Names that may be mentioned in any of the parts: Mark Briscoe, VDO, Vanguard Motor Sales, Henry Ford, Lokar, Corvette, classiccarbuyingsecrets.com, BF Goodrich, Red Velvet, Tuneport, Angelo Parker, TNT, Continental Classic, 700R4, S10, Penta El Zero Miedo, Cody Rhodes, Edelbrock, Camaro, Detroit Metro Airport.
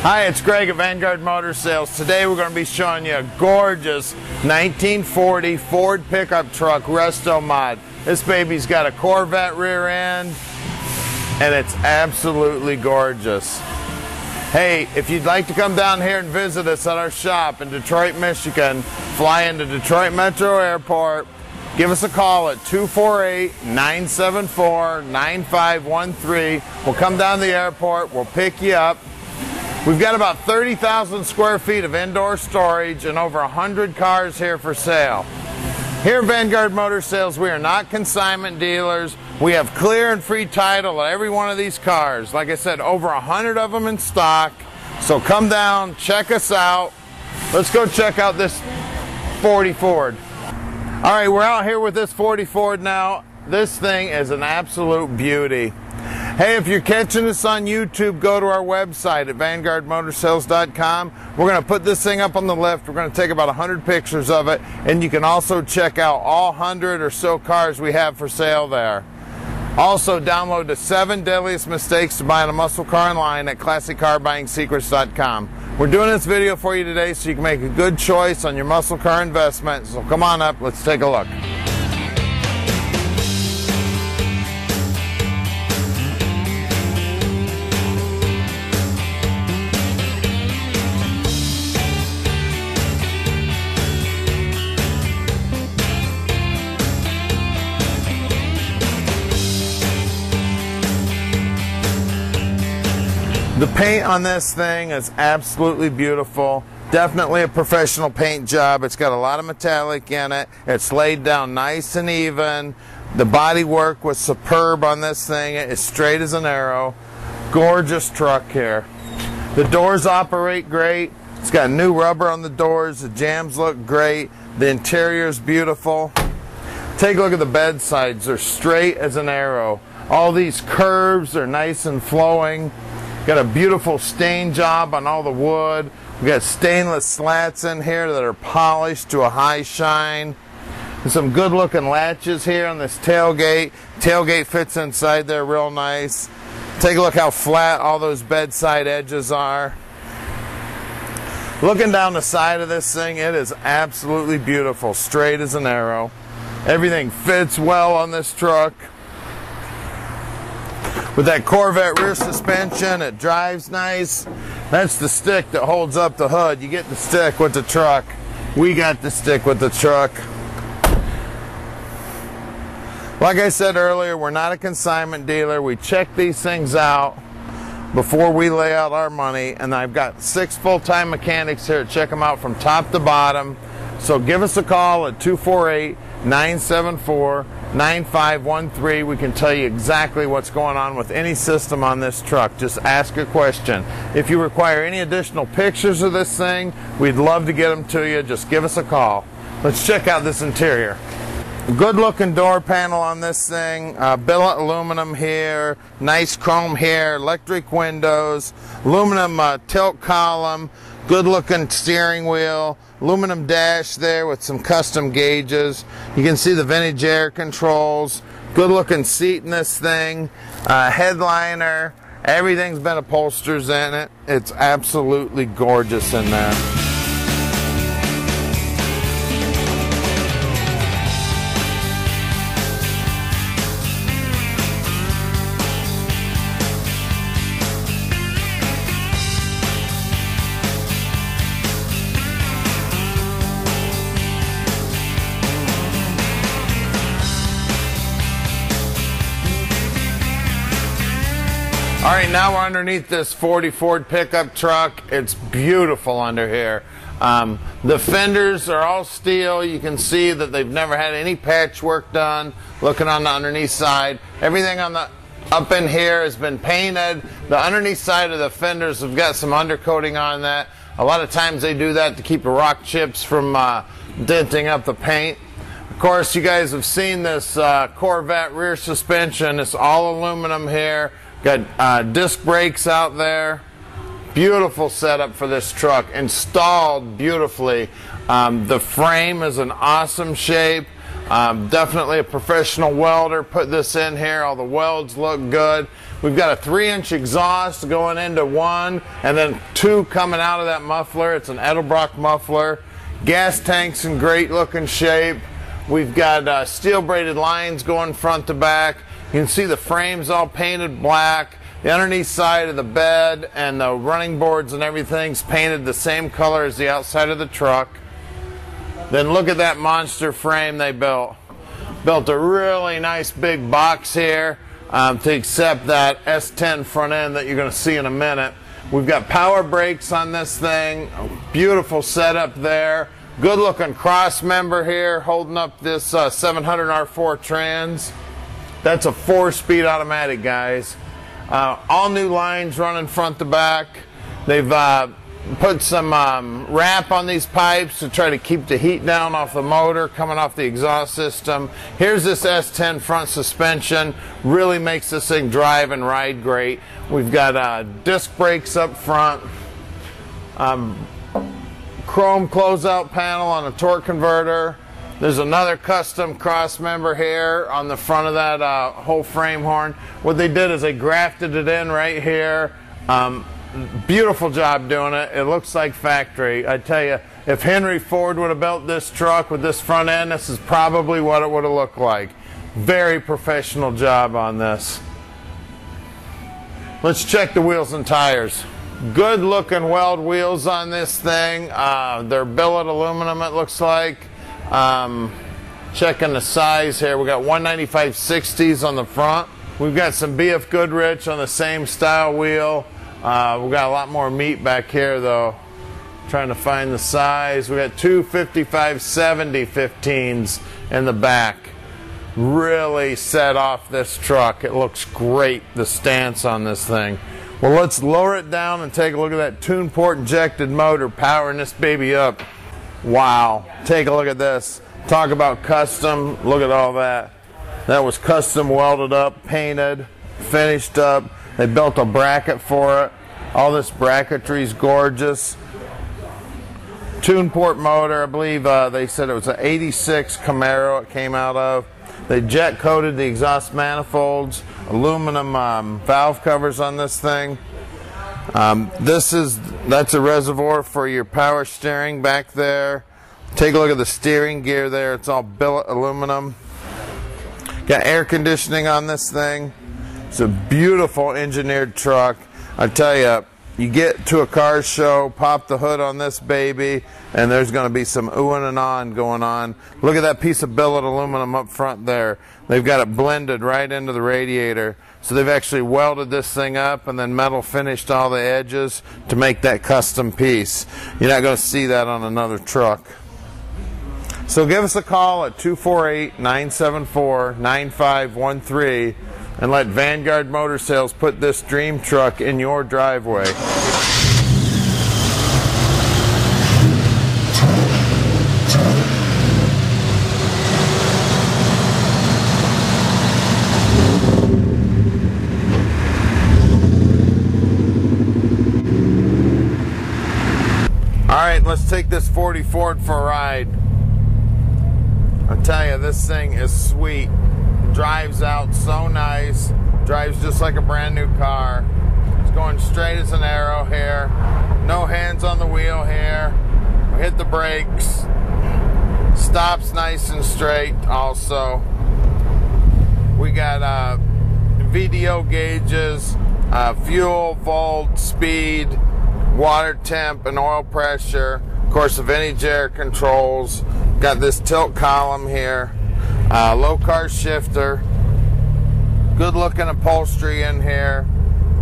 Hi, it's Greg at Vanguard Motor Sales. Today we're going to be showing you a gorgeous 1940 Ford pickup truck resto mod. This baby's got a Corvette rear end and it's absolutely gorgeous. Hey, if you'd like to come down here and visit us at our shop in Detroit, Michigan, fly into Detroit Metro Airport, give us a call at 248-974-9513. We'll come down to the airport, we'll pick you up. We've got about 30,000 square feet of indoor storage and over 100 cars here for sale. Here at Vanguard Motor Sales, we are not consignment dealers. We have clear and free title on every one of these cars. Like I said, over 100 of them in stock. So come down, check us out. Let's go check out this 40 Ford. All right, we're out here with this 40 Ford now. This thing is an absolute beauty. Hey, if you're catching us on YouTube, go to our website at VanguardMotorsales.com. We're going to put this thing up on the lift. We're going to take about 100 pictures of it, and you can also check out all 100 or so cars we have for sale there. Also, download the 7 deadliest mistakes to buy in a muscle car online at classiccarbuyingsecrets.com. We're doing this video for you today so you can make a good choice on your muscle car investment. So come on up, let's take a look. The paint on this thing is absolutely beautiful. Definitely a professional paint job. It's got a lot of metallic in it. It's laid down nice and even. The body work was superb on this thing. It's straight as an arrow. Gorgeous truck here. The doors operate great. It's got new rubber on the doors. The jambs look great. The interior's beautiful. Take a look at the bed sides. They're straight as an arrow. All these curves are nice and flowing. Got a beautiful stain job on all the wood. We got stainless slats in here that are polished to a high shine. And some good looking latches here on this tailgate. Tailgate fits inside there real nice. Take a look how flat all those bedside edges are. Looking down the side of this thing, it is absolutely beautiful, straight as an arrow. Everything fits well on this truck. With that Corvette rear suspension, it drives nice. That's the stick that holds up the hood. You get the stick with the truck. We got the stick with the truck. Like I said earlier, we're not a consignment dealer. We check these things out before we lay out our money. And I've got 6 full-time mechanics here to check them out from top to bottom. So give us a call at 248-974-9513. We can tell you exactly what's going on with any system on this truck. Just ask a question. If you require any additional pictures of this thing, we'd love to get them to you. Just give us a call. Let's check out this interior. Good looking door panel on this thing. Billet aluminum here, nice chrome here, electric windows, aluminum tilt column, good looking steering wheel, aluminum dash there with some custom gauges. You can see the vintage air controls, good looking seat in this thing, headliner, everything's been upholsters in it. It's absolutely gorgeous in there. All right, now we're underneath this 40 Ford pickup truck. It's beautiful under here. The fenders are all steel. You can see that they've never had any patchwork done. Looking on the underneath side, everything on the up in here has been painted. The underneath side of the fenders have got some undercoating on that. A lot of times they do that to keep the rock chips from denting up the paint. Of course, you guys have seen this Corvette rear suspension. It's all aluminum here. Got disc brakes out there. Beautiful setup for this truck, installed beautifully. The frame is in awesome shape. Definitely a professional welder put this in here. All the welds look good. We've got a 3-inch exhaust going into one and then two coming out of that muffler. It's an Edelbrock muffler. Gas tank's in great looking shape. We've got steel braided lines going front to back. You can see the frame's all painted black. The underneath side of the bed and the running boards and everything's painted the same color as the outside of the truck. Then look at that monster frame they built. Built a really nice big box here to accept that S10 front end that you're going to see in a minute. We've got power brakes on this thing. Beautiful setup there. Good looking cross member here holding up this 700R4 trans. That's a 4-speed automatic, guys. All new lines running front to back. They've put some wrap on these pipes to try to keep the heat down off the motor coming off the exhaust system. Here's this S10 front suspension. Really makes this thing drive and ride great. We've got disc brakes up front. Chrome closeout panel on a torque converter. There's another custom cross member here on the front of that whole frame horn. What they did is they grafted it in right here. Beautiful job doing it. It looks like factory. I tell you, if Henry Ford would have built this truck with this front end, this is probably what it would have looked like. Very professional job on this. Let's check the wheels and tires. Good looking weld wheels on this thing. They're billet aluminum, it looks like. Checking the size here, we got 195/60s on the front. We've got some BF Goodrich on the same style wheel. We've got a lot more meat back here though. Trying to find the size. We got 255/70/15s in the back. Really set off this truck. It looks great, the stance on this thing. Well, let's lower it down and take a look at that Tuneport injected motor powering this baby up. Wow, take a look at this. Talk about custom, look at all that. That was custom welded up, painted, finished up. They built a bracket for it. All this bracketry is gorgeous. Tuneport motor, I believe they said it was an 86 Camaro it came out of. They jet coated the exhaust manifolds, aluminum valve covers on this thing. That's a reservoir for your power steering back there. Take a look at the steering gear there. It's all billet aluminum. Got air conditioning on this thing. It's a beautiful engineered truck. I tell you, you get to a car show, pop the hood on this baby, and there's going to be some oohing and ahhing going on. Look at that piece of billet aluminum up front there. They've got it blended right into the radiator. So they've actually welded this thing up and then metal finished all the edges to make that custom piece. You're not going to see that on another truck. So give us a call at 248-974-9513 and let Vanguard Motor Sales put this dream truck in your driveway. Let's take this 40 Ford for a ride. I'll tell you, this thing is sweet. Drives out so nice. Drives just like a brand new car. It's going straight as an arrow here. No hands on the wheel here. We hit the brakes. Stops nice and straight also. We got VDO gauges, fuel, volt, speed, water temp and oil pressure, of course the vintage air controls, got this tilt column here, Lokar shifter, good looking upholstery in here,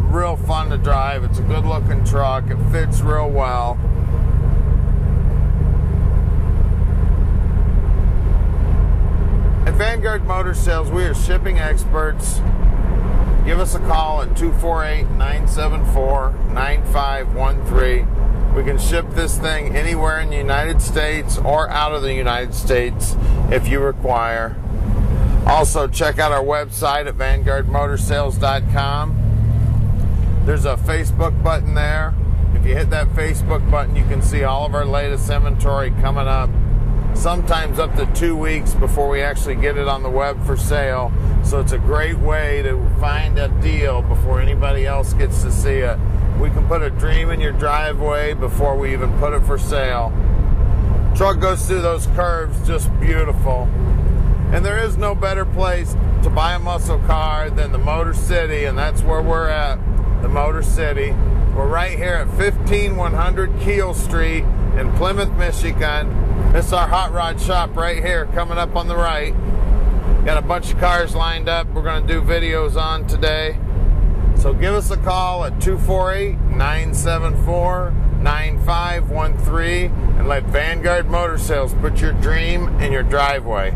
real fun to drive, it's a good looking truck, it fits real well. At Vanguard Motor Sales, we are shipping experts. Give us a call at 248-974-9513. We can ship this thing anywhere in the United States or out of the United States if you require. Also, check out our website at VanguardMotorSales.com. There's a Facebook button there. you hit that Facebook button, you can see all of our latest inventory coming up, sometimes up to 2 weeks before we actually get it on the web for sale. So it's a great way to find a deal before anybody else gets to see it. We can put a dream in your driveway before we even put it for sale. Truck goes through those curves just beautiful. And there is no better place to buy a muscle car than the Motor City, and that's where we're at, the Motor City. We're right here at 15100 Keel Street in Plymouth, Michigan. It's our hot rod shop right here, coming up on the right. Got a bunch of cars lined up we're going to do videos on today. So give us a call at 248-974-9513 and let Vanguard Motor Sales put your dream in your driveway.